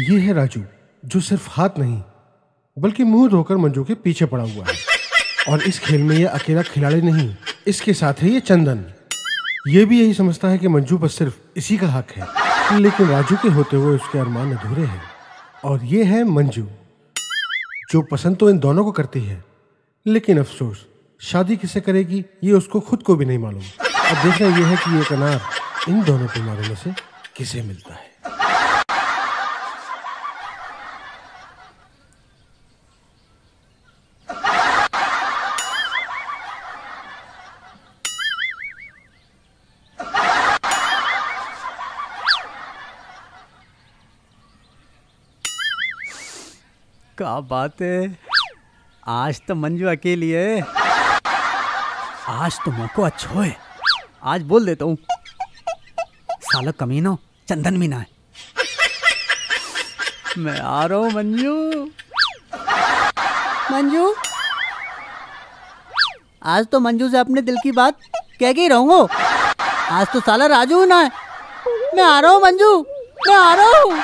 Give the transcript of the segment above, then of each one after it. ये है राजू, जो सिर्फ हाथ नहीं बल्कि मुंह धोकर मंजू के पीछे पड़ा हुआ है। और इस खेल में यह अकेला खिलाड़ी नहीं, इसके साथ है ये चंदन। ये भी यही समझता है कि मंजू पर सिर्फ इसी का हक है, लेकिन राजू के होते हुए उसके अरमान अधूरे हैं। और ये है मंजू, जो पसंद तो इन दोनों को करती है, लेकिन अफसोस शादी किससे करेगी ये उसको खुद को भी नहीं मालूम। अब देखना यह है कि एक अनार इन दोनों बीमारों में से किसे मिलता है। क्या बात है, आज तो मंजू अकेली है। आज तो मौका अच्छा है, आज बोल देता हूँ। साला कमीनो चंदन मीना है। मैं आ रहा हूँ मंजू। मंजू, आज तो मंजू से अपने दिल की बात कह के ही रहूँगा। आज तो साला राजू ना है। मैं आ रहा हूँ मंजू, मैं आ रहा हूँ।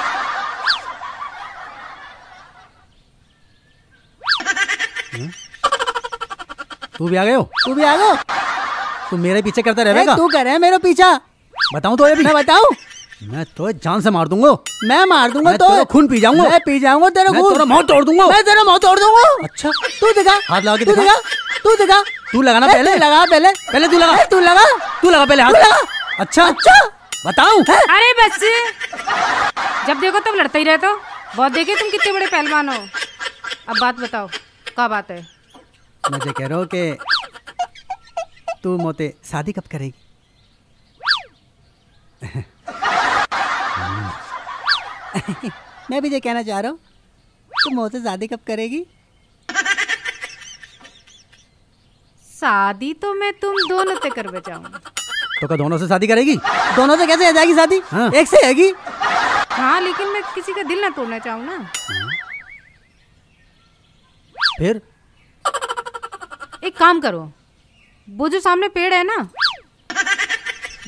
तू भी आ गए हो, तू भी आ गयो। तू मेरे पीछे करता रहेगा? तू कर रहा है मेरा पीछा? बताऊं तो ये भी? मैं बताऊं? मैं तो जान से मार दूंगा। मैं मार दूंगा तो तेरा खून पी जाऊंगा। मैं पी जाऊंगा तेरा खून। मैं तेरा मुंह तोड़ दूंगा। मैं तेरा मुंह तोड़ दूंगा। अच्छा तू दिखा, हाथ लगा के दिखा। तू दिखा, तू लगाना पहले। लगा पहले, पहले तू लगा। तू लगा, तू लगा पहले हाथ। अच्छा अच्छा बताऊं? अरे बच्चे, जब देखो तब लड़ते ही रहते हो। बहुत देखे तुम कितने बड़े पहलवान हो। अब बात बताओ, क्या बात है? मुझे कह रहा हो कि तू मोते शादी कब करेगी? मैं भी ये कहना चाह रहा हूँ, तू मोते शादी कब करेगी? शादी तो मैं तुम दोनों से करवा चाहूँगा। तो क्या दोनों से शादी करेगी? दोनों से कैसे हो जाएगी शादी? हाँ। एक से होगी। हाँ, लेकिन मैं किसी का दिल ना तोड़ना चाहूँ ना। फिर एक काम करो, वो जो सामने पेड़ है ना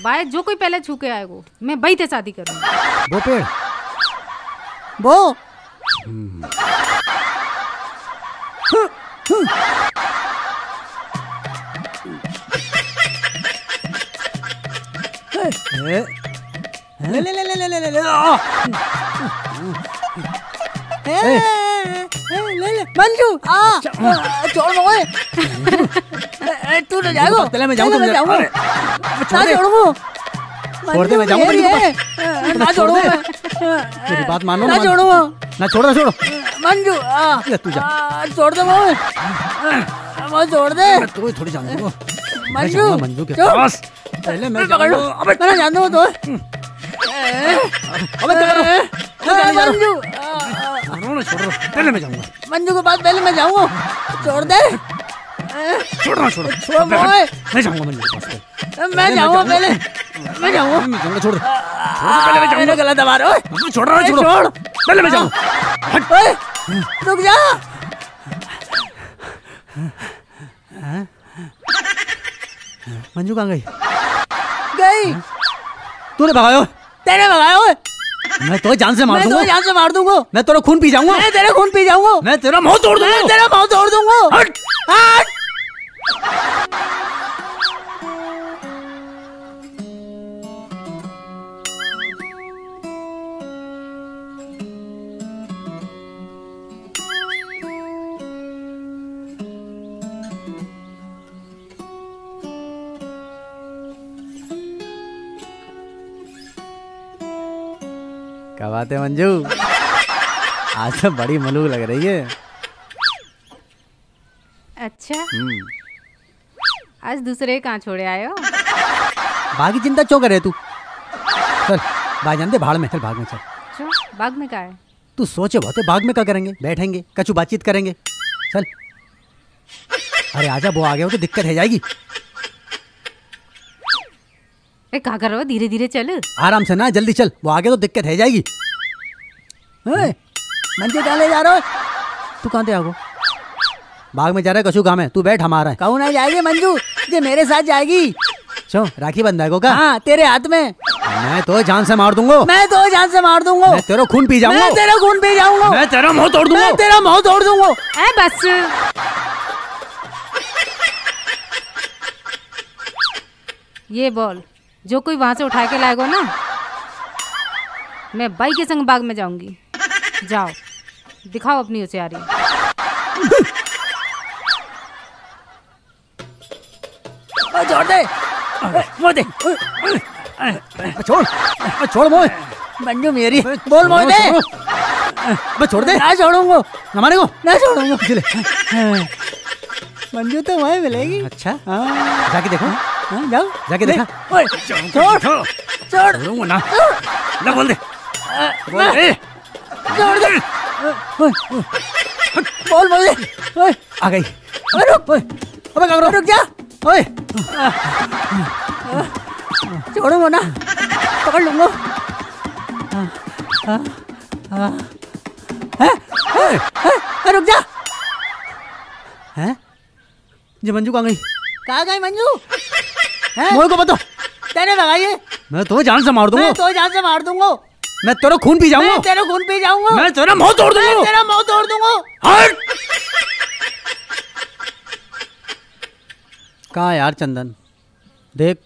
भाई, जो कोई पहले छू के आएगा मैं वही से शादी करूंगी। वो पेड़ वो ले ले ले ले ले ले ले ले मंजू आ छोड़ मोए। तू न जाओ, पहले मैं जाऊं। तुम जाओ, छोड़ दे। छोड़ दे, मैं जाऊं। ना छोड़ो, मेरी बात मानो। ना छोड़ो, ना छोड़ो, छोड़ो मंजू आ। तू जा, छोड़ दे मोए। मैं छोड़ दे, तू थोड़ी जान दो मंजू। मंजू के पास पहले मैं पकड़ लूं। अबे मैं जान दूं तो। अबे तू मंजू छोड़, पहले मैं जाऊंगा। मंजू के बाद पहले मैं जाऊंगा। छोड़ दे, छोड़ना छोड़, मैं जाऊंगा मंजू के पास। मैं जाऊंगा पहले, मैं जाऊंगा। छोड़, पहले मैं जाऊंगा। गला दबा रहा है। छोड़ रहा, छोड़, पहले मैं जाऊंगा। हट, रुक जा। मंजू कहाँ गई? गई, तूने भगाया, तेरे भगाया। मैं तो जान से मार दूंगा। मैं तो जान से मार दूंगा। मैं तेरा खून पी जाऊंगा। मैं तेरा खून पी जाऊंगा। मैं तेरा मुंह तोड़ दूंगा। मैं तेरा मुंह तोड़ दूंगा। हट हट। क्या बात है मंजू, आज तो बड़ी मलूक लग रही है। अच्छा, आज दूसरे कहाँ छोड़े आए हो? बाकी चिंता क्यों करे तू? चल भाग, जानते भाड़ में। चल भाग में, चल। बाग में क्या है? तू सोचे बहुत है, बाग में क्या करेंगे? बैठेंगे, कछु बातचीत करेंगे। चल, अरे आजा, वो आ गया हो तो दिक्कत है जाएगी। क्या कर रहे हो? धीरे धीरे चल, आराम से ना, जल्दी चल। वो आगे तो दिक्कत है जाएगी। मंजू कहाँ ले जा रहा है? तू कहाँ दे आगो? बाग में जा रहा है, कछु काम है। तू बैठ, हमारा है। कहूँ ना जाएगी मंजू, ये मेरे साथ जाएगी। क्यों राखी बंधा है कोका? हाँ, तेरे हाथ में। मैं तो जान से मार दूंगा, मैं तो जान से मार दूंगा, मैं तेरा खून पी जाऊंगा, मैं तेरा खून पी जाऊंगा, मैं तेरा मुंह तोड़ दूंगा, मैं तेरा मुंह तोड़ दूंगा। ए बस ये बॉल जो कोई वहाँ से उठा के लाएगा ना, मैं बाइक के संग बाग में जाऊंगी। जाओ दिखाओ अपनी होशियारी। छोड़ दे मोह दे, छोड़ छोड़ मोह, बंजू मेरी बोल मोह दे, मैं छोड़ दे। ना छोड़ूंगा, हमारे को ना छोड़ूंगा, बंजू तो वही मिलेगी। अच्छा जाके देखो, जाओ जाके देखा, छोड़ छोड़ छोड़ूंगा ना, ना बोल दे, बोल दे, छोड़ दे, बोल बोल दे। आ गई, रुक, अबे कांगरो रुक जा। ओए छोड़ूंगा ना, पकड़ लूंगा। रुक जा। हैं जी मंजू कहाँ गई? कहाँ गई मंजू? मोह को बताओ, तेरे भगाइए। मैं तो जान से मार दूंगा, मैं तो जान से मार दूंगा, मैं तेरा खून पी जाऊंगा, मैं तेरा खून पी जाऊंगा, मैं तेरा मुंह तोड़ दूंगा, मैं तेरा मुंह तोड़ दूंगा। हट कहाँ यार चंदन, देख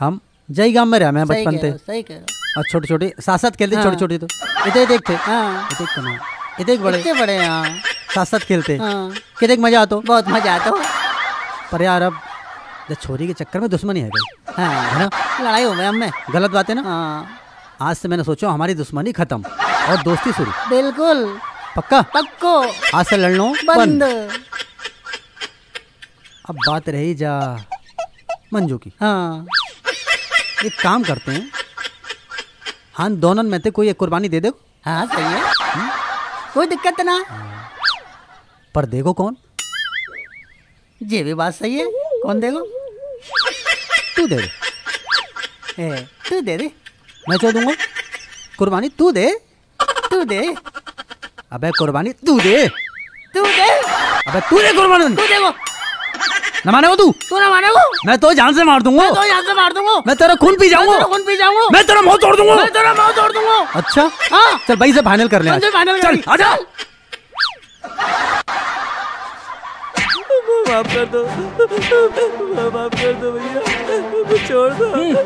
हम जय गांव में रहे हैं बचपन से। सही कह रहा हूँ। और छोटी छोटी साथ साथ खेलते, छोटी छोटी तो इतने देखते, इतने बड़े बड़े यहाँ साथ साथ खेलते, कितने मजा आता, बहुत मजा आता। पर यार अब छोरी के चक्कर में दुश्मनी है गई, है ना, लड़ाई हो गई हमें, गलत बात है ना। आज से मैंने सोचा हमारी दुश्मनी खत्म और दोस्ती शुरू। बिल्कुल पक्का, पक्को आज से लड़ लो बंद। अब बात रही जा मंजू की। हाँ एक काम करते हैं, हाँ दोनों में से कोई एक कुर्बानी दे दो। हाँ सही है, कोई दिक्कत ना। पर देखो कौन, ये भी बात सही है, कौन देगो? तू दे दे। तू दे दे, मैं छोड़ दूंगा कुर्बानी। तू दे, तू दे, अबे कुर्बानी तू दे, तू दे, अबे तू दे कुर्बानी, तू देगो ना। माने तू ना माने, मैं तो जान से मार दूंगा, मैं तो जान से मार दूंगा, मैं तेरा खून पी जाऊंगा, मैं तेरा खून पी जाऊंगा, मैं तेरा मुंह तोड़ दूंगा, मैं तेरा मुंह तोड़ दूंगा। अच्छा हां चल भाई से फाइनल कर ले, आज फाइनल कर, चल आजा। माफ कर दो, माफ कर दो भैया, छोड़ दो,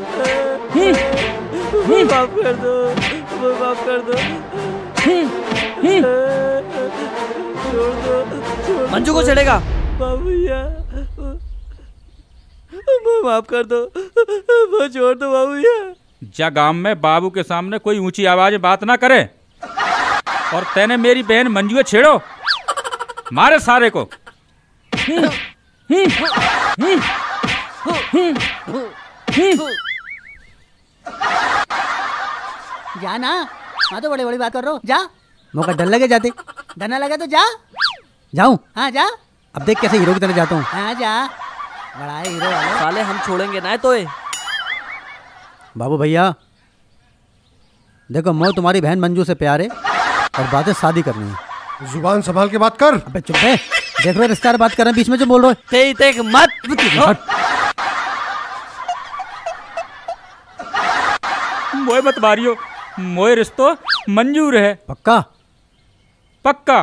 माफ कर दो, माफ कर दो, छोड़ दो। मंजू को चढ़ेगा भैया, माफ कर दो, वो छोड़ दो बाबू यार। जा गांव में बाबू के सामने कोई ऊंची आवाज में बात ना करे। और तैने मेरी बहन मंजू को छेड़ो, मारे सारे को। जा ना, हाँ तो बड़ी बड़ी बात कर रहे हो, जा। मौका डर लगे जाते, डर ना लगे तो जा। जाऊं? हाँ जा। अब देख कैसे हीरो की तरह जाता हूँ। हाँ जा, बड़ा हीरो साले, हम छोड़ेंगे ना। तो बाबू भैया देखो, मैं तुम्हारी बहन मंजू से प्यार है और बातें शादी करनी है। जुबान संभाल के बात कर। अबे चुप है, देख रहे रिश्तेदार बात कर रहे हैं, बीच में जो बोल रहे हो। देख मत मोए, मत मारियो मोए, रिश्तो मंजूर है। पक्का पक्का।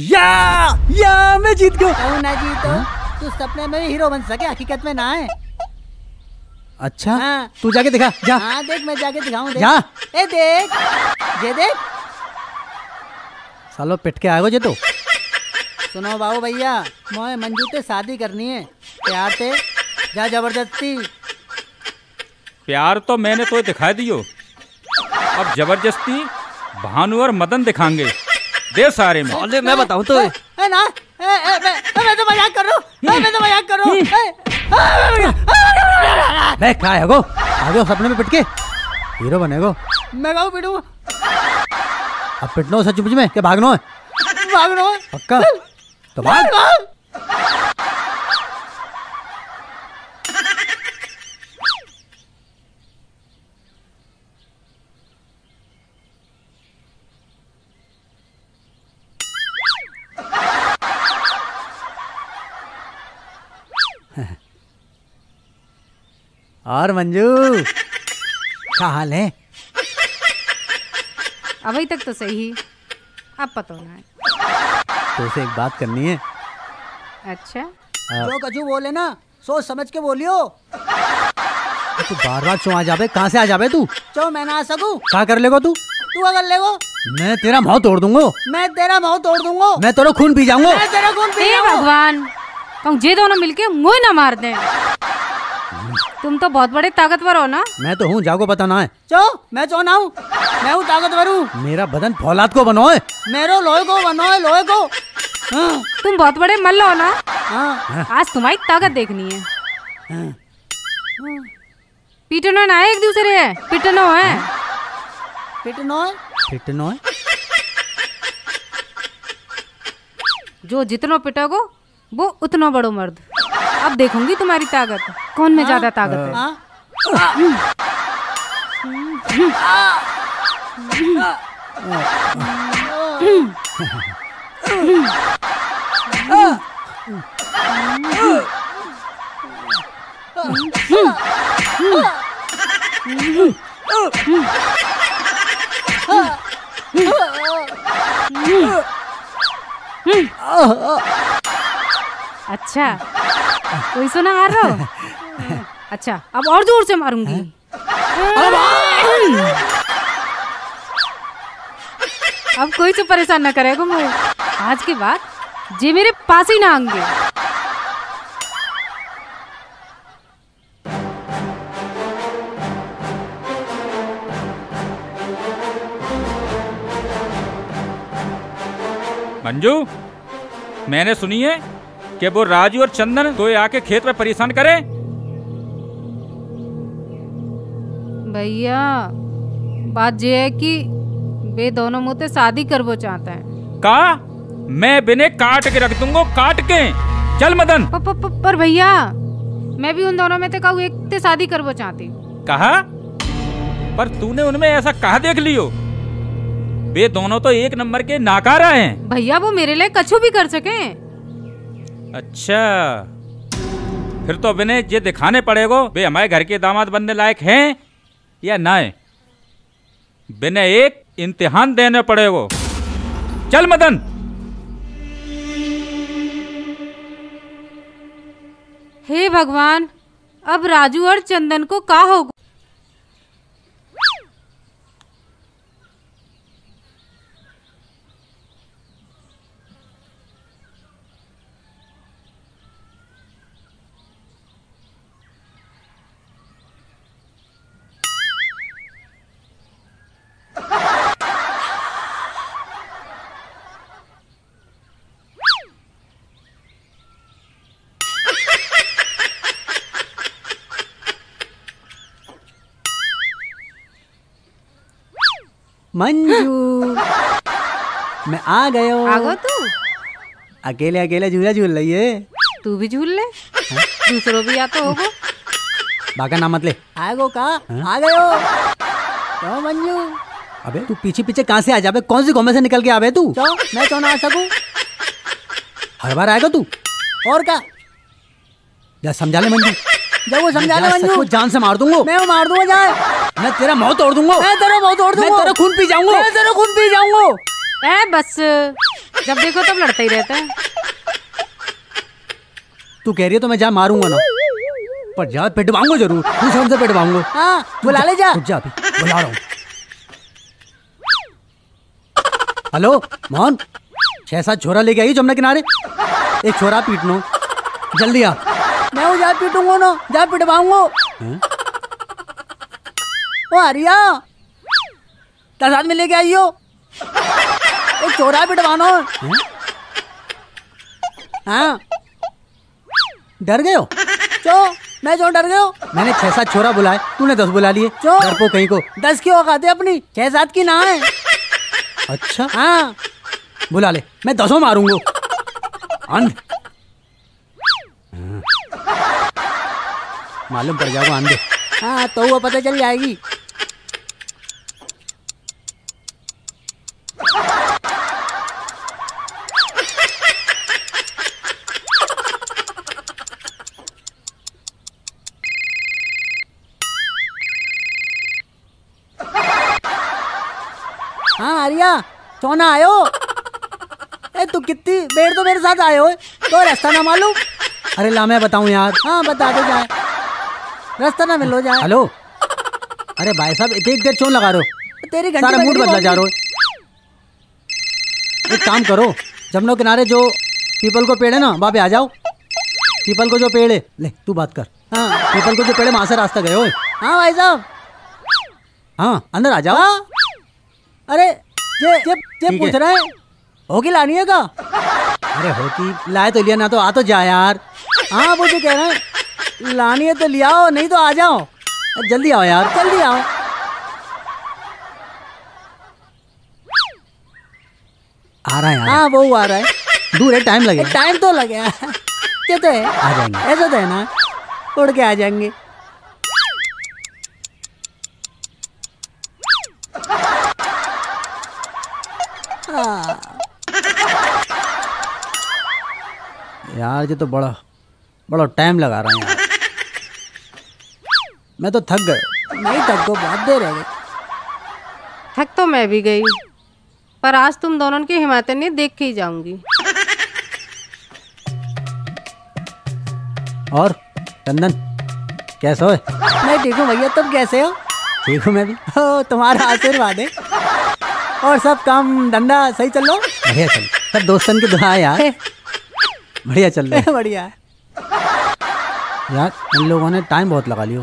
या मैं जीत गया। ना जीतो तू सपने में भी हीरो बन सके, हकीकत में ना है। अच्छा हाँ। तू जाके दिखा जा। हाँ देख मैं जाके दिखाऊं, देख जा। ए देख, ये देख सालो पिट के आएगा। जे तो सुनो बाबू भैया, मोए मंजू से शादी करनी है, प्यार से जा जबरदस्ती। प्यार तो मैंने तो दिखा दियो, अब जबरदस्ती भानु और मदन दिखाएंगे। दे सारे मैं बताऊं तो ना। मैं तो मजाक कर रहा हूँ, मैं तो मजाक कर रहा हूँ। मैं क्या है गो, आगे सपने में पिट के हीरो बनेगो। मैं गाँव पिटूंगा। अब पिटना हो सच मुझ में क्या? भागना है, भागना है पक्का तो भाग। और मंजू क्या हाल है? अभी तक तो सही, अब पता ना है। तो से एक बात करनी है। अच्छा जो कछु बोले ना सोच समझ के बोलियो। तू बार बार चो आ जाबे, कहाँ से आ जाबे तू? चो मैं ना आ सकू। क्या कर लेगो तू? तू अगर लेगो मैं तेरा भाव तोड़ दूंगा। मैं तेरा भाव तोड़ दूंगा। मैं तेरा खून पी जाऊंगा। भगवान कहूँ जे दोनों मिलके मुँह ना मार दे। तुम तो बहुत बड़े ताकतवर हो ना। मैं तो हूँ, जागो पता ना है। चो मैं चो ना हूँ, मैं हूँ ताकतवर हूँ। मेरा बदन फौलाद को बनो है, मेरो लोहे को बनो है, लोहे को। तुम बहुत बड़े मल्ल हो ना। आज तुम्हारी ताकत देखनी है। पिटनो ना है एक दूसरे है, पिटनो है, पिटनो है, पिटनो है। जो जितनो पिटोगो वो उतना बड़ो मर्द। अब देखूंगी तुम्हारी ताकत, कौन में ज्यादा ताकत है। अच्छा कोई सुना हार रहा हो? अच्छा अब और जोर से मारूंगी। अब कोई से परेशान ना करेगा मुझे। आज के बाद जे मेरे पास ही ना आएंगे। मंजू मैंने सुनी है कि वो राजू और चंदन तो आके खेत में परेशान करे। भैया बात ये है कि वे दोनों मुझसे शादी करवो चाहते हैं। का मैं बिने काट के रख दूंगा, काट के। चल मदन। पर भैया मैं भी उन दोनों में कहूँ एक से शादी करवो चाहती। कहा पर तूने उनमें ऐसा कहा देख लियो? वे दोनों तो एक नंबर के नाकारा हैं। भैया वो मेरे लिए कछु भी कर सके। अच्छा फिर तो विनय ये दिखाने पड़ेगा वे हमारे घर के दामाद बनने लायक हैं या ना है। विनय एक इम्तिहान देने पड़ेगा। चल मदन। हे भगवान अब राजू और चंदन को क्या होगा? मंजू मैं आ गयो। आ गयो तू? अकेले अकेले झूला झूल रही है। तू भी झूल ले, दूसरों भी आता होगा। बाका ना मत ले। आ गयो का? आ गयो। क्यों मंजू? अबे तू पीछे पीछे कहाँ से आ जाबे? कौन सी गोमे से निकल के आबे तू? क्यों मैं क्यों ना आ सकूं? हर बार आएगा तू। और का जा समझा ले मंजू। जा वो समझा ले मंजू। जान से मार दूंगा मैं, वो मार दूंगा। जा मैं तेरा मुंह तोड़ दूंगा। मैं तेरा मुंह तोड़ दूंगा। मैं तेरा खून पी जाऊंगा। मैं तेरा खून पी जाऊंगा। ए बस जब देखो तब लड़ते ही रहते हैं। तू कह रही है तो मैं जा मारूंगा ना, पर जा पिटवाऊंगा जरूर। तू समझ से पिटवाऊंगा। हां बुला ले, जा जा अभी बुला रहा हूं। हेलो मोहन, 6-7 छोरा लेके आई जमुना किनारे। एक छोरा पीटनो, जल्दी आ। मैं वो जा पीटूंगा ना, जा पिटवाऊंगा। ओ हरिया साथ में लेके आई हो, एक चोरा पिटवाना। हाँ डर गए हो? चो मैं जो डर गए हो? मैंने 6-7 छोरा बुलाए, तूने 10 बुला लिए। चो डर को कहीं को 10 की औकात है अपनी, 6-7 की ना है। अच्छा हाँ बुला ले, मैं 10 मारूंगा। अंध मालूम पड़ जाओ अंधे। हाँ तो वो पता चल जाएगी। हाँ आर्या चौना आयो। ए तू कितनी बेर तो मेरे साथ आयो, तो रास्ता ना मालूम। अरे ला मैं बताऊं यार। हाँ बता दो जाए, रास्ता ना मिलो जाए। हेलो अरे भाई साहब इतनी देर क्यों लगा रहे हो, तेरी घंटी सारा मूड बदला जा रहा हो। एक काम करो, जमुना किनारे जो पीपल को पेड़ है ना वहाँ पे आ जाओ। पीपल को जो पेड़ है, ले तू बात कर। हाँ पीपल को जो पेड़ है वहाँ से रास्ता गए हो। हाँ भाई साहब हाँ अंदर आ जाओ। हाँ? अरे ये पूछ रहा है होकी लानी है का? अरे होकी लाए तो लिया, ना तो आ तो जा यार। हाँ वो जो कह रहे हैं लानी है तो ले आओ, नहीं तो आ जाओ। जल्दी आओ यार, जल्दी आओ। आ रहा है यार। हाँ वो आ रहा है, दूर है, टाइम लगेगा। टाइम तो लगेगा, ये तो है। आ जाएंगे, ऐसा तो है ना, उड़ के आ जाएंगे। यार ये तो बड़ा बड़ा टाइम लगा रहा है यार, मैं तो थक गया। नहीं थक तो बहुत देर है, थक तो मैं भी गई, पर आज तुम दोनों की हिमायतें नहीं देख के ही जाऊंगी। और चंदन कैसा हो? मैं ठीक हूँ भैया, तुम कैसे हो? ठीक हूँ मैं भी। ओ तुम्हारा आशीर्वाद है। और सब काम धंधा सही चल रहा? बढ़िया चल, सब दोस्तन की दुआ है यार, बढ़िया चल रहा है। बढ़िया यार, इन लोगों ने टाइम बहुत लगा लियो,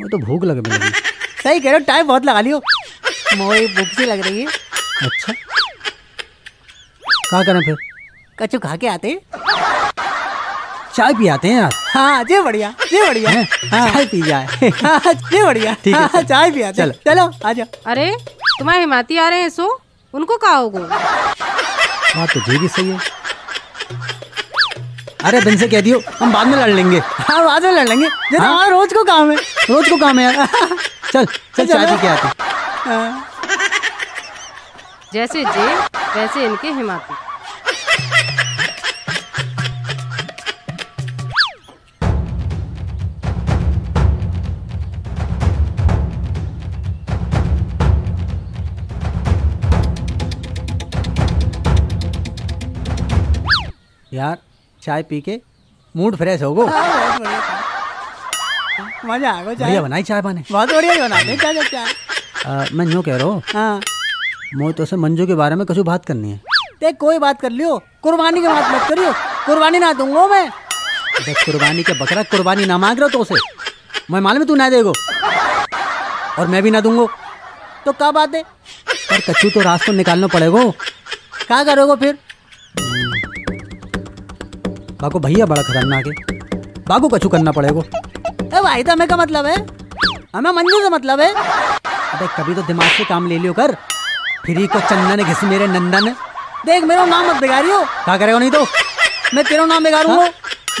मैं तो भूख लग रही। सही कह रहे हो, टाइम बहुत लगा लियो, मुझे भूख सी लग रही है। अच्छा क्या करें फिर? कचू खा के आते हैं, चाय पी आते हैं यार। हाँ जी बढ़िया, जी बढ़िया। हाँ चाय पी जाए। हाँ जी बढ़िया, ठीक है चाय पी आते। चलो आ जाओ। अरे तुम्हारे हिमाती आ रहे हैं, सो उनको कहा होगा। हाँ तो जी भी सही है। अरे बिन से कह दियो, हम बाद में लड़ लेंगे। हाँ बाद में लड़ लेंगे। हाँ रोज को काम है, रोज को काम है यार। चल चल चाय पी के आते। जैसे जे वैसे इनके हिमाती। यार चाय पी के मूड फ्रेश हो गो। मजा आ गो। चाय बनाई, चाय पानी बहुत बढ़िया बनाते हैं। चाय चाय मैं यूँ कह रहा हूँ। हाँ मैं तो से मंजू के बारे में कुछ बात करनी है। देख कोई बात कर लियो, कुर्बानी की बात मत करियो, कुर्बानी ना दूंगा मैं। देख कुर्बानी के बकरा, कुर्बानी ना मांग रहा तो उसे मैं मालूम है तू ना देगो, और मैं भी ना दूंगा। तो क्या बात है? पर कच्चू तो रास्ता निकालना पड़ेगा, क्या करोगे फिर? बाको भैया बड़ा खतरनाक है, बाको कछु करना पड़ेगा। ए भाई तो हमें का मतलब है, हमें मंजू से मतलब है। अबे कभी तो दिमाग से काम ले लियो कर। फ्री को चंदन घिस मेरे नंदन। देख मेरा नाम मत बिगाड़ियो। क्या करेगा? नहीं तो मैं तेरा नाम बिगाड़ूंगा।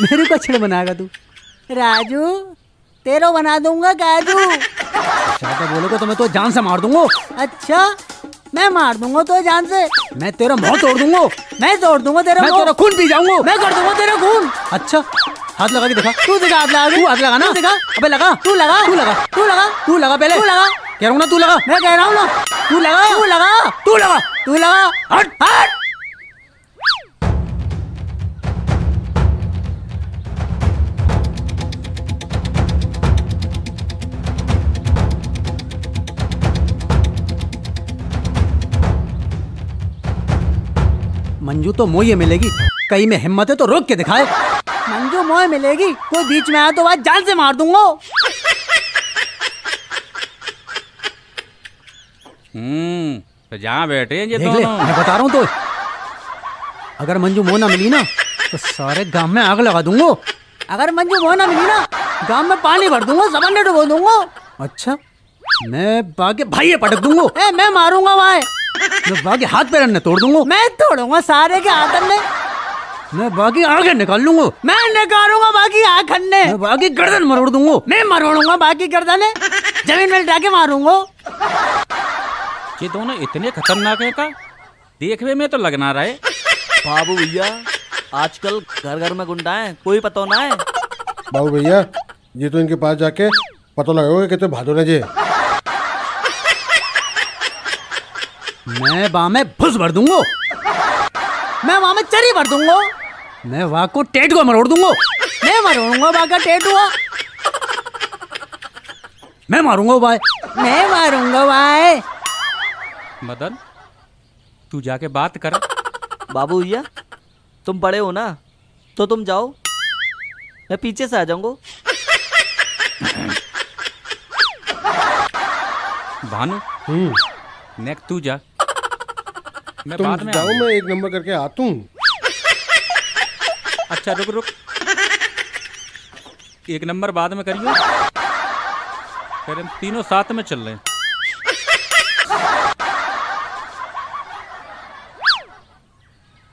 मेरे को अच्छे बनाएगा तू? राजू तेरा बना दूंगा काजू। अच्छा बोलोगे तो मैं तो जान से मार दूंगा। अच्छा मैं मार दूंगा तो जान से। मैं तेरा मुंह तोड़ दूंगा, मैं तोड़ दूंगा तेरा, मैं तेरा खून पी जाऊंगा, मैं कर दूंगा तेरा खून। अच्छा हाथ लगा के दिखा। तू दिखा, हाथ लगा, तू हाथ लगा ना, दिखा। अबे लगा, तू लगा, तू लगा, तू लगा, तू लगा पहले, तू लगा। कह रहा हूँ ना तू लगा, मैं कह रहा हूँ ना तू लगा, तू लगा, तू लगा, तू लगा। हट हट। मंजू तो मोये मिलेगी, कहीं में हिम्मत है तो रोक के दिखाए। मंजू मोये मिलेगी, कोई बीच में आया तो आज जान से मार दूंगा। तो जहाँ बैठे ये दोनों, मैं बता रहा हूँ तो, अगर मंजू मोह ना मिली ना तो सारे गांव में आग लगा दूंगा। अगर मंजू मोह ना मिली ना, गांव में पानी भर दूंगा, समंदर डुबो दूंगा। अच्छा मैं बागे भाई पटक दूंगा, मैं मारूंगा भाई, मैं बाकी हाथ पैर ने तोड़ दूंगा, मैं तोड़ूंगा सारे के हाथ में, मैं बाकी आगे निकाल लूंगा, मैं निकालूंगा बाकी आखन ने, मैं बाकी गर्दन मरोड़ दूंगा, मैं मरोड़ूंगा बाकी गर्दन है, जमीन में लटा के मारूंगा। ये दोनों इतने खतरनाक है का, देखने में तो लग ना रहे। बाबू भैया आजकल घर घर में गुंडा है, कोई पता ना है। बाबू भैया ये तो इनके पास जाके पता लगेगा कितने भादो ने जे। मैं बा में भुस भर दूंगो, मैं वहां में चरी भर दूंगो, मैं वाह को टेट को मरोड़ दूंगो, मैं मरोड़ूंगा बा का टेट हुआ, मैं मारूंगा भाई, मैं मारूंगा भाई। मदन तू जाके बात कर। बाबू भैया तुम बड़े हो ना तो तुम जाओ, मैं पीछे से आ जाऊंगा। भानु नेक तू जा, मैं बाद में जाऊं, मैं एक नंबर करके आता हूँ। अच्छा रुक रुक, एक नंबर बाद में करियो, फिर हम तीनों साथ में चल रहे हैं।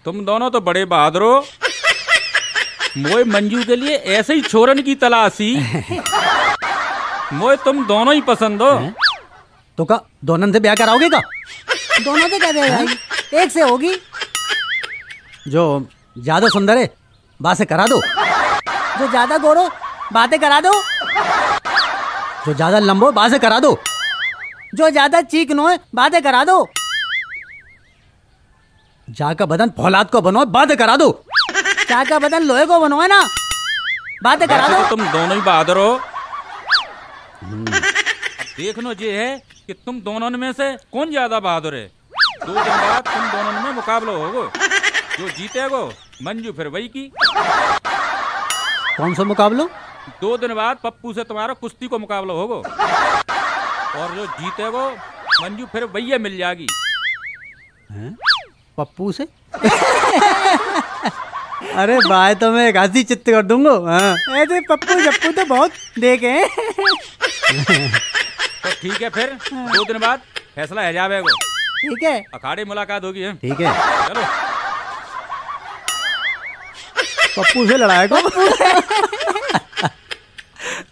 तुम दोनों तो बड़े बहादुर हो, मोए मंजू के लिए ऐसे ही छोरन की तलाशी। मोए तुम दोनों ही पसंद हो। तो का दोनों से ब्याह कराओगे का? दोनों से कहते हैं भाई, एक से होगी। जो ज्यादा सुंदर है बात से करा दो, जो ज्यादा गोरो बातें करा दो, जो ज्यादा लंबो बात से करा दो, जो ज्यादा चीकनो है बातें करा दो, जा का बदन फौलाद को बनो बातें करा दो, जा का बदन लोहे को बनो है ना, बातें करा दो। तुम दोनों ही बहादुर हो। देख लो ये है कि तुम दोनों में से कौन ज्यादा बहादुर है। दो दिन बाद तुम दोनों में मुकाबला होगो, जो जीतेगो मंजू फिर वही की। कौन सा मुकाबला? दो दिन बाद पप्पू से तुम्हारा कुश्ती को मुकाबला होगो, और जो जीतेगो मंजू फिर वही मिल जाएगी। पप्पू से? अरे भाई तो मैं गाजी चित्त कर दूंगा। अरे पप्पू जप्पू तो बहुत देखे। तो ठीक है, फिर दो दिन बाद फैसला है जावेगो। ठीक है, अखाड़े मुलाकात होगी। ठीक है, चलो पप्पू से लड़ाई को।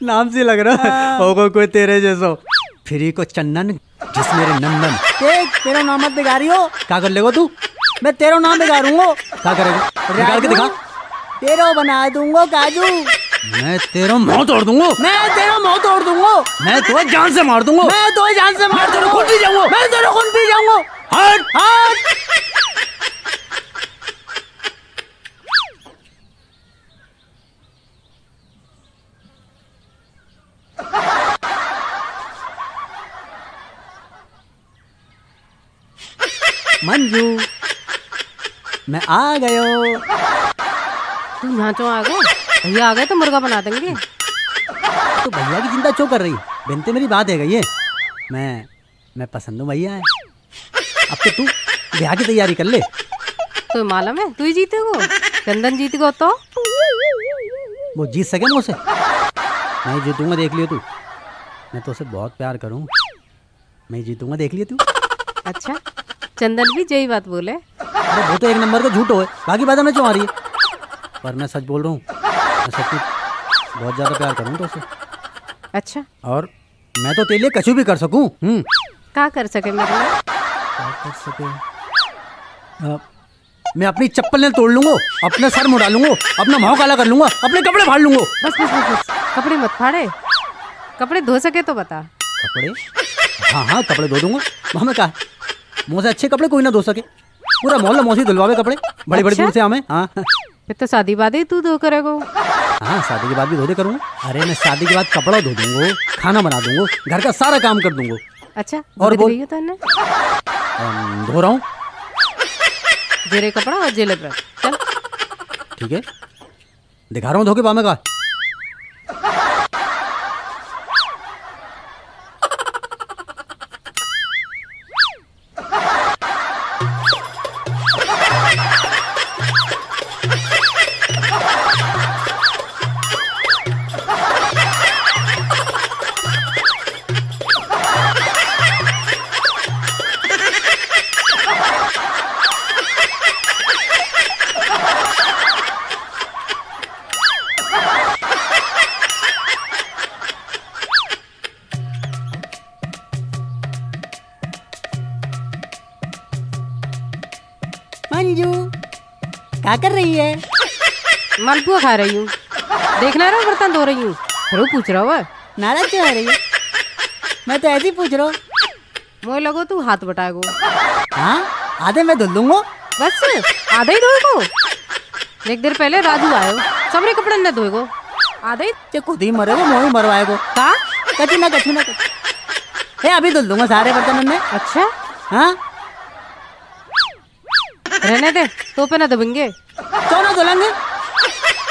नाम से लग रहा है होगा कोई तेरे जैसा। फ्री को चंदन जिस मेरे नंदन। तेरा नाम मत बिगाड़ी हो। क्या कर लेगा तू? मैं तेरा नाम बिगाड़ूंगा। क्या करेगा? बिगाड़ के दिखा। तेरा बना दूंगा काजू। मैं तेरा मुंह तोड़ दूंगा। मैं तेरा मुंह तोड़ दूंगा। मैं तुम्हें जान से मार दूंगा। मैं तुम्हें जान से मार दूंगा। खून पी जाऊंगा। मैं तेरा खून पी जाऊंगा। हट हट। मंजू मैं आ गयो। तुम यहाँ क्यों आ गए? भैया आ गए तो मुर्गा बना देंगे। तो भैया की चिंता क्यों कर रही? बिनते मेरी बात है ये, मैं पसंद हूँ भैया है। अब तो तू ब्याह की तैयारी कर ले। तो मालूम है तू ही जीतेगो। चंदन जीतेगो तो वो जीत सके मुझसे। मैं जीतूंगा, देख लियो तू। मैं तो उसे बहुत प्यार करूँ। मैं जीतूंगा, देख लियो तू। अच्छा चंदन भी यही बात बोले? अरे वो तो एक नंबर का झूठ हो, बाकी बात हमें क्यों आ रही है। पर मैं सच बोल रहा हूँ, बहुत ज्यादा प्यार करूँ तो उसे। अच्छा, और मैं तो तेरे लिए कुछ भी कर सकूं। क्या कर सके मेरे लिए? क्या कर सके? मैं अपनी चप्पलें तोड़ लूंगा, अपने सर मुड़ा लूंगा, अपना मुंह काला कर लूंगा, अपने कपड़े फाड़ लूंगा। बस बस बस, कपड़े मत फाड़े। कपड़े धो सके तो बता। कपड़े? हाँ हाँ कपड़े धो दूंगा। हमें कहा मुझसे अच्छे कपड़े कोई ना धो सके। पूरा मोहल्ला मौसी धुलवावे कपड़े, बड़ी बड़ी दूर से हमें। हाँ फिर तो शादी वादी तू धो करेगो। हाँ शादी के बाद भी धो दे करूँगा। अरे मैं शादी के बाद कपड़ा धो दूंगा, खाना बना दूंगा, घर का सारा काम कर दूंगा। अच्छा और बोल रही तुमने? धो रहा हूँ जेरे कपड़ा और जेले ब्रश। चल ठीक है, दिखा रहा हूँ धो के बामे का। क्या कर रही है? मालपुआ खा रही हूँ। देखना रहा बर्तन धो रही हूँ। पूछ रहा हो नाराज क्यों हो रही है? मैं तो ऐसे ही पूछ रहा हूँ। मोए लगो तू हाथ बटाएगो। हाँ आधे मैं धुल दूंगो। बस आधा ही धोएगो। एक देर पहले राजू आयो, सबरे कपड़े न धोएगो। आधा ही खुद ही मरेगो, मोए मरवाएगो। का कछु ना कछु ना कछु। अभी धुल दूंगा सारे बर्तन में। अच्छा हाँ रहने दे, तो पे ना धोबेंगे तो ना धोलेंगे।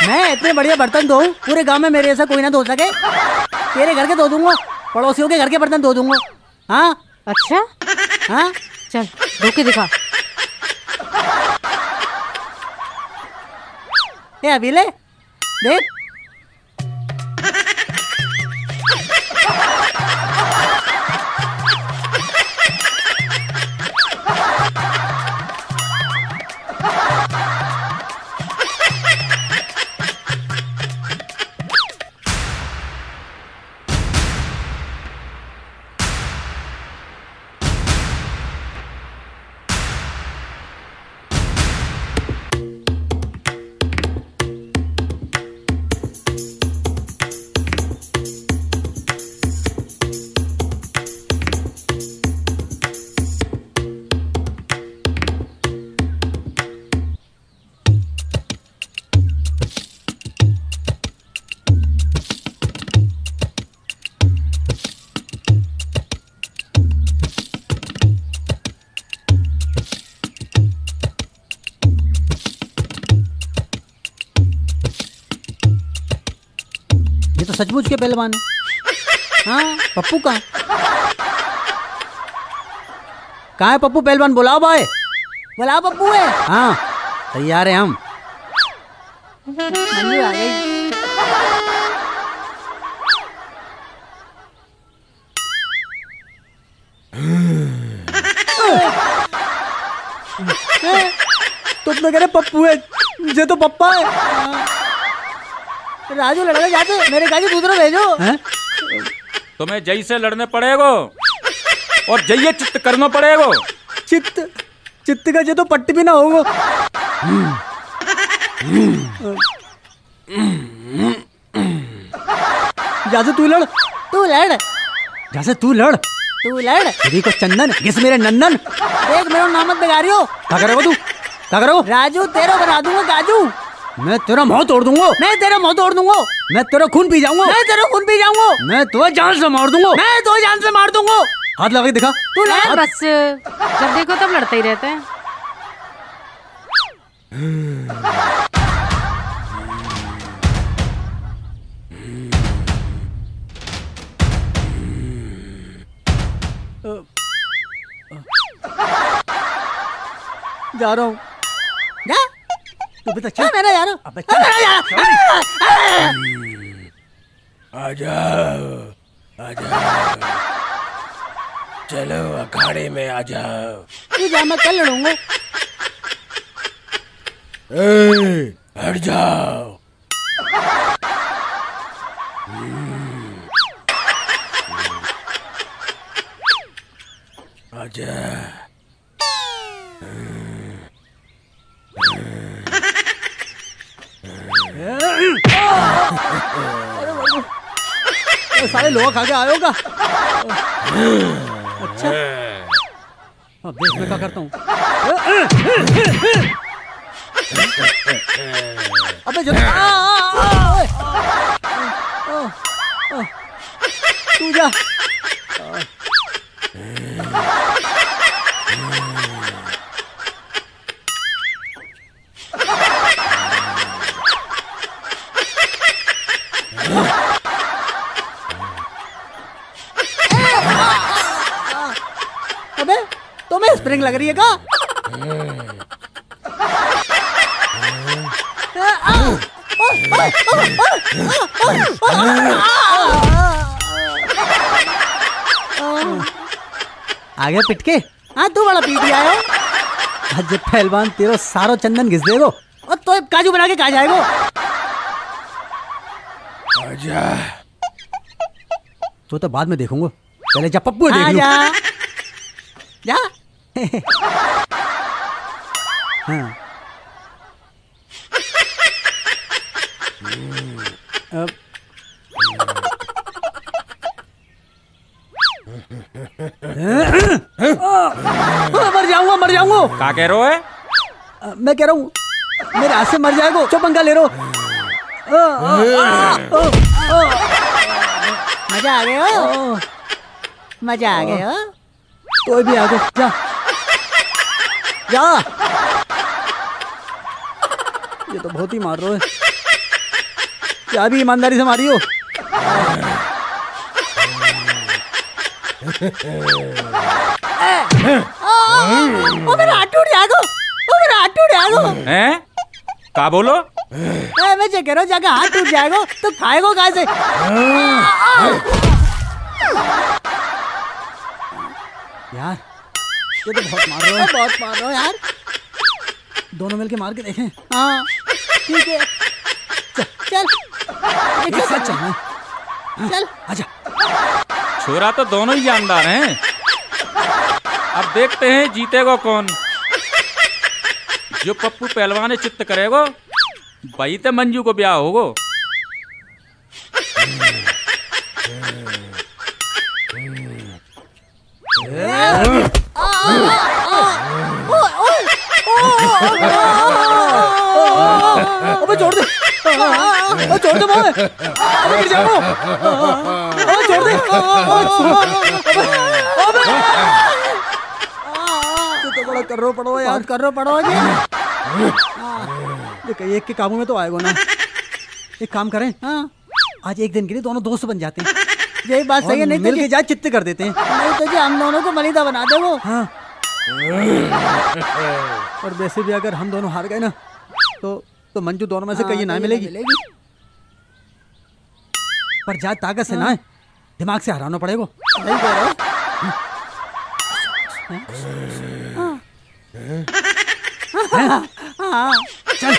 मैं इतने बढ़िया बर्तन धो, पूरे गांव में मेरे ऐसा कोई ना धो सके। तेरे घर के धो दूंगा, पड़ोसियों के घर के बर्तन धो दूंगा। हाँ अच्छा हाँ चल धो के दिखा। ये अभी ले देख। ये तो सचमुच के पहलवान है। हाँ पप्पू कहाँ कहाँ है? पप्पू पहलवान बुलाओ, भाई बुलाओ पप्पू है। हाँ तैयार है हम। मंजू आ गई। तुमने कह रहे पप्पू है, ये तो पप्पा है। राजू लड़के जाते मेरे काजी दूसरा भेजो। तुम्हें जय से लड़ने पड़ेगा और जय चित्त करना पड़ेगा। चित्त चित्त का जो तो पट्टी भी ना होगा। जासे तू लड़ तेरी को चंदन घिस मेरे नंदन। देख मेरा नाम मत बिगाड़ रही हो। क्या करोगे राजू? तेरा बना दूंगा काजू। मैं तेरा मुंह तोड़ दूंगा। मैं तेरा मुंह तोड़ दूंगा। मैं तेरा खून पी जाऊंगा। मैं तेरा खून पी जाऊंगा। मैं तो जान से मार दूंगा। मैं तो जान से मार दूंगा। हाथ लगा के दिखा। तू लड़ बस, जब देखो तब लड़ते ही रहते हैं। जा रहा हूँ। मेरा यार आ जाओ चलो अखाड़े में आ जाओ। जा मैं कल लड़ूंगा। हट जाओ। आजा सारे लोग खा के आए होगा। अच्छा अब देख मैं क्या करता हूँ। अबे जो तू जा स्प्रिंग लग रही है का? आ गया पिटके। हाँ तू बड़ा पीट गया है। आज पहलवान तेरो सारो चंदन घिस देगो और तो काजू बना के खा जाएगो। आजा तो बाद में देखूंगा, पहले जा पप्पू देख लूं। जा हाँ। मर जाऊंगा। क्या कह रहे हो? मैं कह रहा हूँ मेरे हाथ से मर जाएगा। चौपंखा ले रो। मजा आ गया। कोई भी आ गया। जा। ये तो बहुत ही मार रहे हो। क्या भी ईमानदारी से मारी हो। ओ मेरा हाथ टूट जाएगा। हैं? क्या बोलो? मैं चेक करो जाके हाथ टूट जाएगा तो खाएगा कहाँ से? यार ये तो बहुत मार रहे हो यार। दोनों मिलके मार के देखें। हाँ ठीक है। चल आजा। छोरा तो दोनों ही जानदार हैं। अब देखते हैं जीतेगा कौन। जो पप्पू पहलवान चित्त करेगो भाई तो मंजू को ब्याह होगो। छोड़ दे कर रो पड़ो यार। एक के काबू में तो आएगा ना। एक काम करें आज एक दिन के लिए दोनों दोस्त बन जाते हैं। यही बात सही है। नहीं मिल के जा चित्त कर देते हैं। नहीं तो जी हम दोनों को मलिदा बना दे वो। हाँ। और वैसे भी अगर हम दोनों हार गए ना तो मंजू दोनों में से कहीं ना मिलेगी। पर जा ताकत से ना दिमाग से हराना पड़ेगा। चल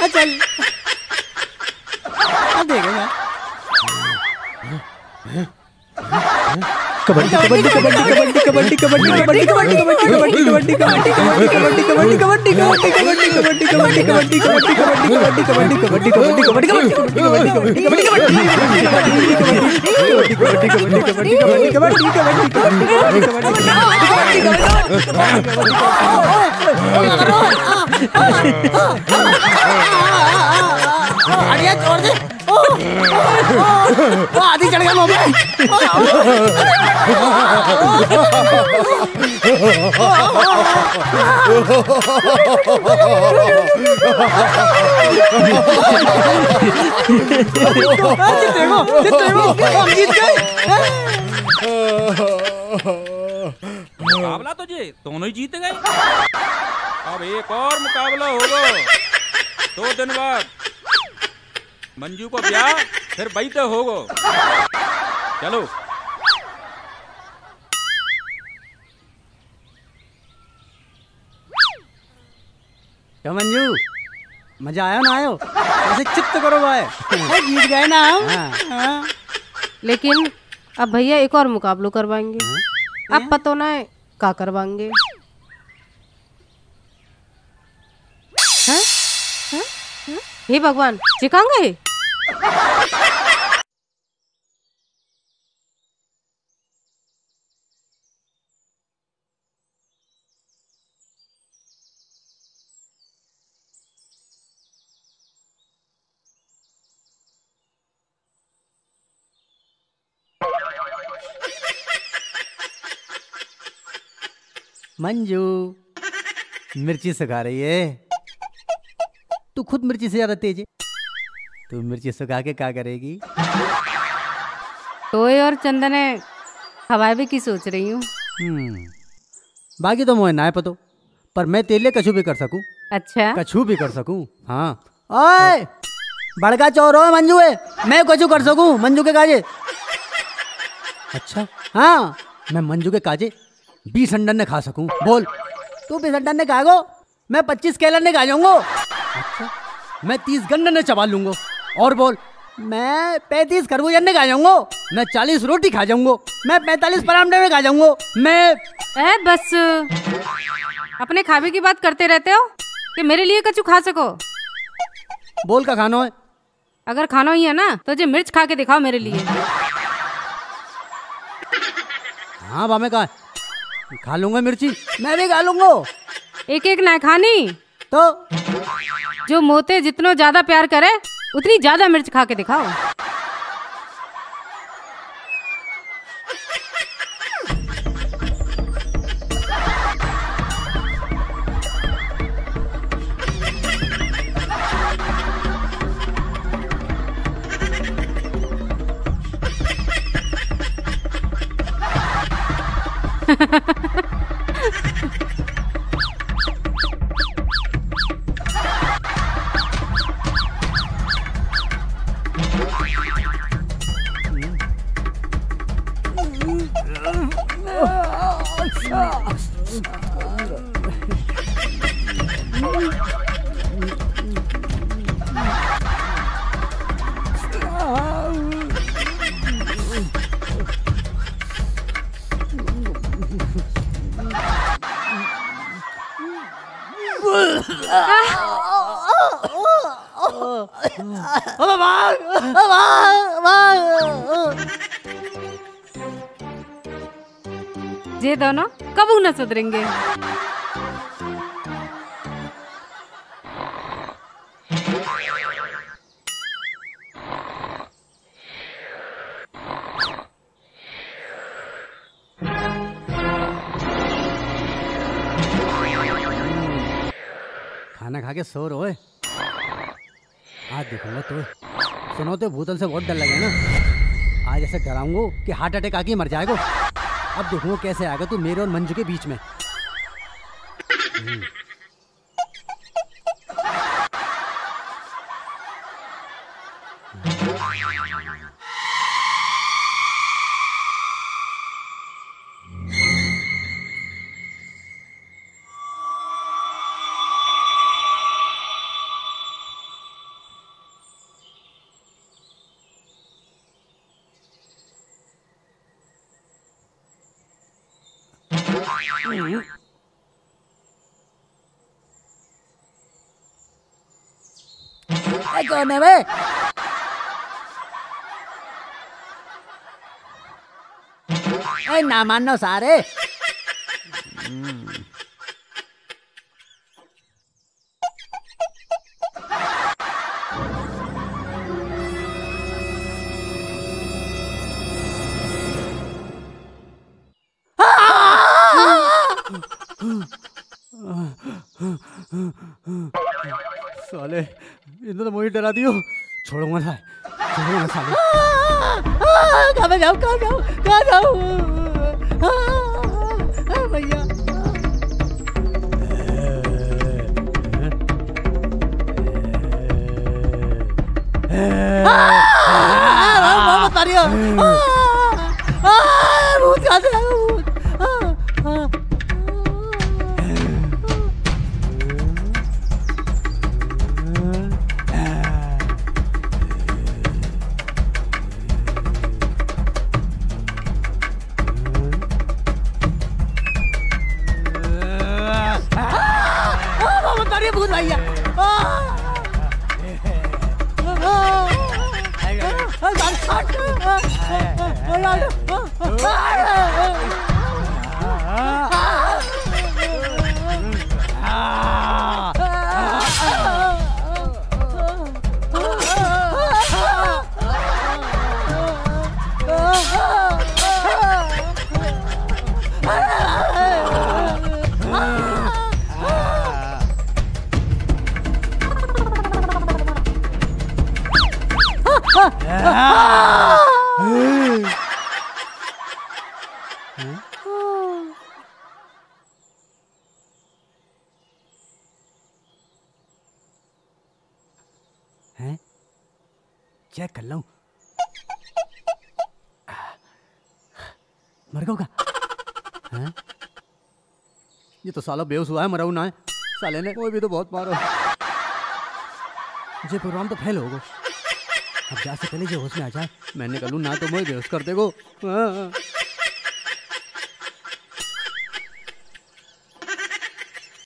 देखेगा। आधी चढ़ गया मुकाबला तो जी दोनों ही जीत गए। अब एक और मुकाबला होगा 2 दिन बाद। मंजू को ब्याह फिर भाई तो होगो। चलो क्या मंजू मजा आया ना? आयो ऐसे चित्त करो भाई। जीत गए ना हम। हाँ। लेकिन अब भैया एक और मुकाबला करवाएंगे। अब पता ना है क्या करवाएंगे। हे भगवान चिकांगे। मंजू मिर्ची सुखा रही है। तू खुद मिर्ची से ज्यादा तेज है। तू मिर्ची सुखा के क्या करेगी? तोय और चंदने हवाई भी की सोच रही हूँ। बाकी तो मुझे ना पतो। पर मैं तेले कछु भी कर सकूँ। हाँ ओए बड़का चोर हो मंजू है। मैं कछु कर सकूँ मंजू के काजे। अच्छा हाँ मैं मंजू के काजे 20 अंडन ने खा सकूँ। बोल तू 20 अंडन ने खा गो। मैं 25 केलन ने खा जाऊंगा। अच्छा मैं 30 गन्ने चबा लूंगा। और बोल मैं 35 खरबूजन ने खा जाऊंगा। मैं 40 रोटी खा जाऊंगा। मैं 45 परांठे में खा जाऊंगा। मैं बस अपने खावे की बात करते रहते हो कि मेरे लिए कछु खा सको। बोल का खाना है? अगर खाना ही है ना तो जी मिर्च खा के दिखाओ मेरे लिए। हाँ बामे का खा लूंगा मिर्ची। मैं भी खा लूंगा। एक एक ना खानी तो जो मोते जितनो ज्यादा प्यार करे उतनी ज्यादा मिर्च खा के दिखाओ। ये दोनों कबू न सुधरेंगे। खाना खा के सो रोए। आज देखूंगा तो। सुनो तो भूतल से बहुत डर लगे ना, आज ऐसे डराऊंगा कि हार्ट अटैक आके मर जाएगा। अब देखो कैसे आएगा तू मेरे और मंजू के बीच में। कौन है वे? ए ना मानो सारे। साले इन्होंने तो मुझे डरा दियो। छोड़ूंगा ना, छोड़ूंगा साले। कहाँ जाऊँ, कहाँ जाऊँ, कहाँ जाऊँ भैया। बता रही भूत कहाँ से आया? चेक कर लूं। मर गया क्या? ये तो साला बेहोश हुआ है, मराऊ ना है साले ने। कोई भी तो बहुत मारो। ये प्रोग्राम तो फेल होगा। अब जा से पहले जो होश में आ जाए। मैंने करूँ ना तो मुझे बेहोश कर देगो।